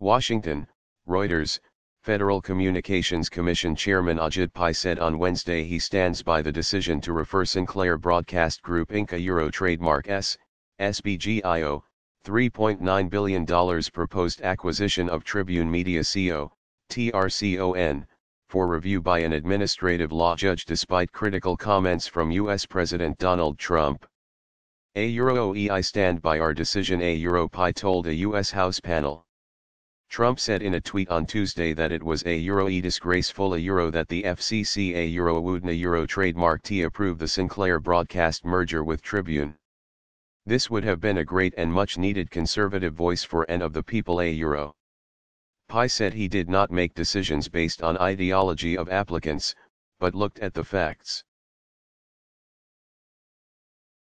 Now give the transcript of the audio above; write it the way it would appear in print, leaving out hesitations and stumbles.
Washington, Reuters. Federal Communications Commission Chairman Ajit Pai said on Wednesday he stands by the decision to refer Sinclair Broadcast Group Inc. a Euro trademark SBGIO, $3.9 billion proposed acquisition of Tribune Media Co. TRCON, for review by an administrative law judge despite critical comments from U.S. President Donald Trump. I stand by our decision, Pai told a U.S. House panel. Trump said in a tweet on Tuesday that it was a disgraceful a that the FCC wouldn't trademark approve the Sinclair Broadcast merger with Tribune. This would have been a great and much needed conservative voice for and of the people . Pai said he did not make decisions based on ideology of applicants, but looked at the facts.